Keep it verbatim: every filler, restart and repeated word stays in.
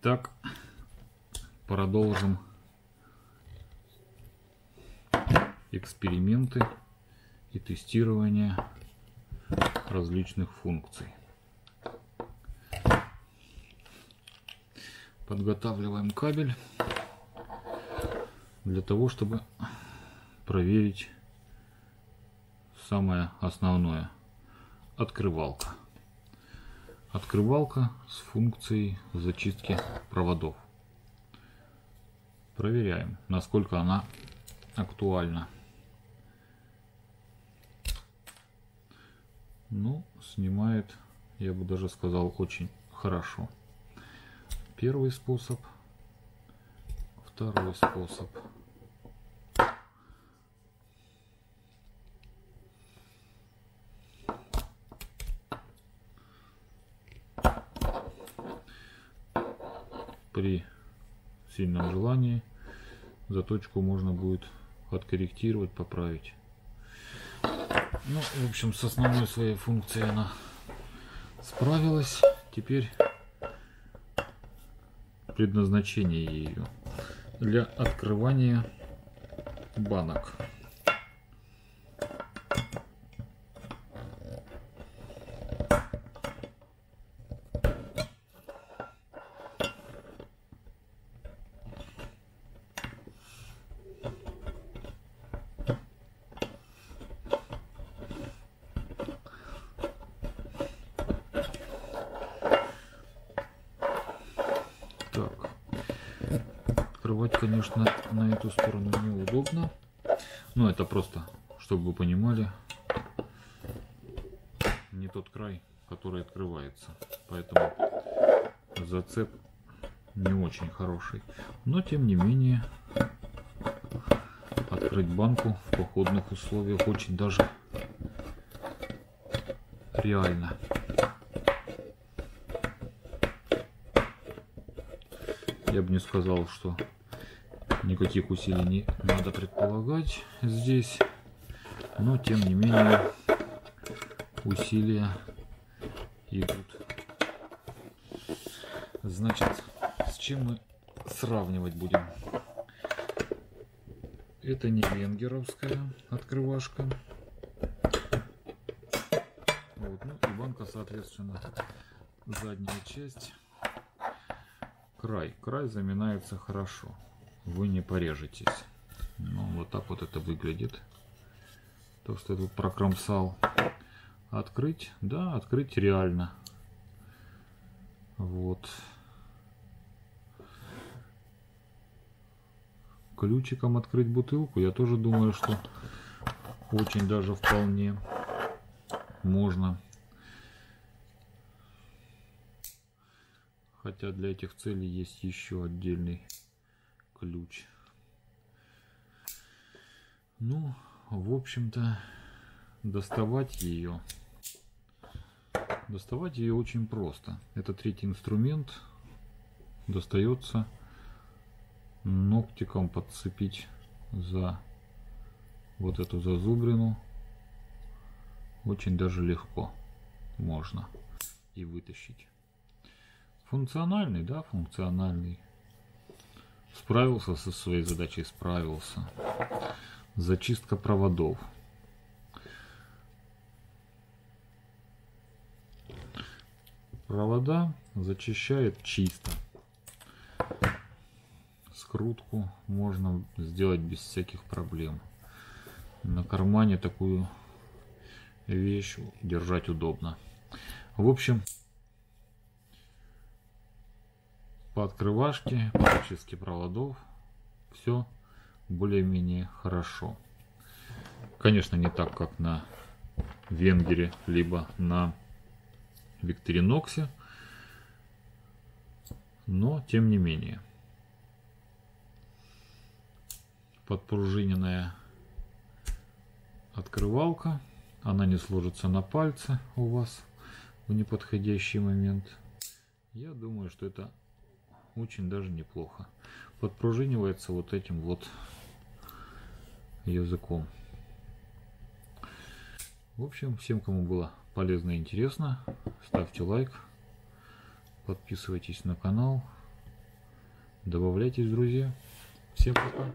Итак, продолжим эксперименты и тестирование различных функций. Подготавливаем кабель для того, чтобы проверить самое основное. Открывалка. Открывалка с функцией зачистки проводов. Проверяем, насколько она актуальна. Ну, снимает, я бы даже сказал, очень хорошо. Первый способ. Второй способ. При сильном желании заточку можно будет откорректировать, поправить. Ну, в общем, с основной своей функцией она справилась. Теперь предназначение ее для открывания банок. Открывать, конечно, на эту сторону неудобно, но это просто, чтобы вы понимали, не тот край, который открывается, поэтому зацеп не очень хороший, но тем не менее открыть банку в походных условиях очень даже реально. Я бы не сказал, что никаких усилий не надо предполагать здесь, но тем не менее усилия идут. Значит, с чем мы сравнивать будем? Это не венгеровская открывашка. Вот, ну и банка, соответственно, задняя часть. Край. Край заминается хорошо. Вы не порежетесь. Ну, вот так вот это выглядит. То, что я тут прокромсал. Открыть? Да, открыть реально. Вот. Ключиком открыть бутылку, я тоже думаю, что очень даже вполне можно. Хотя для этих целей есть еще отдельный ключ. Ну, в общем-то, доставать ее. Доставать ее очень просто. Это третий инструмент. Достается ногтиком, подцепить за вот эту зазубрину. Очень даже легко можно и вытащить. Функциональный, да, функциональный. Справился со своей задачей, справился. Зачистка проводов. Провода зачищает чисто. Скрутку можно сделать без всяких проблем. На кармане такую вещь держать удобно. В общем, по открывашке, по зачистке проводов все более-менее хорошо. Конечно, не так, как на Венгере, либо на Victorinox, но тем не менее. Подпружиненная открывалка, она не сложится на пальце у вас в неподходящий момент. Я думаю, что это очень даже неплохо. Подпружинивается вот этим вот языком. В общем, всем, кому было полезно и интересно, ставьте лайк, подписывайтесь на канал. Добавляйтесь, друзья. Всем пока.